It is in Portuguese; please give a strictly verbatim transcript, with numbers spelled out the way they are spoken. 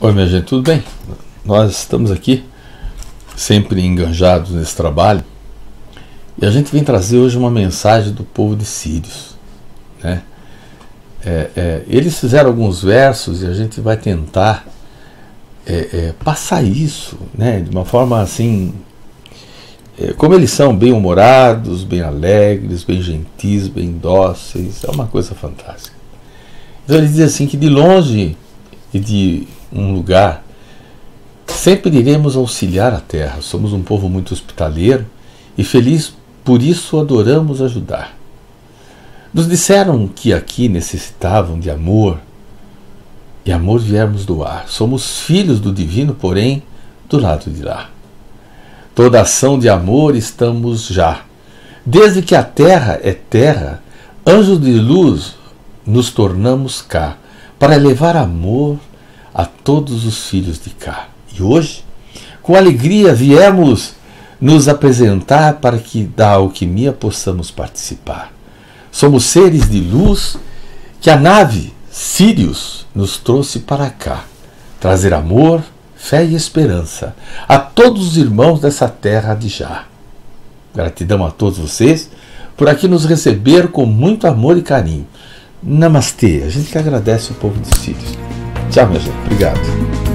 Oi minha gente, tudo bem? Nós estamos aqui sempre enganjados nesse trabalho e a gente vem trazer hoje uma mensagem do povo de Sírius, né? é, é, Eles fizeram alguns versos e a gente vai tentar é, é, passar isso, né? De uma forma assim, é, como eles são bem-humorados, bem alegres, bem gentis, bem dóceis, é uma coisa fantástica. Então ele diz assim que de longe e de um lugar sempre iremos auxiliar a terra. Somos um povo muito hospitaleiro e feliz, por isso adoramos ajudar. Nos disseram que aqui necessitavam de amor e amor viemos doar. Somos filhos do divino, porém do lado de lá. Toda ação de amor estamos já. Desde que a terra é terra, anjos de luz nos tornamos cá para levar amor a todos os filhos de cá. E hoje, com alegria, viemos nos apresentar para que da alquimia possamos participar. Somos seres de luz que a nave Sírius nos trouxe para cá, trazer amor, fé e esperança a todos os irmãos dessa terra de já. Gratidão a todos vocês por aqui nos receber com muito amor e carinho. Namastê. A gente que agradece o povo de Sírius. Tchau, minha gente. Obrigado.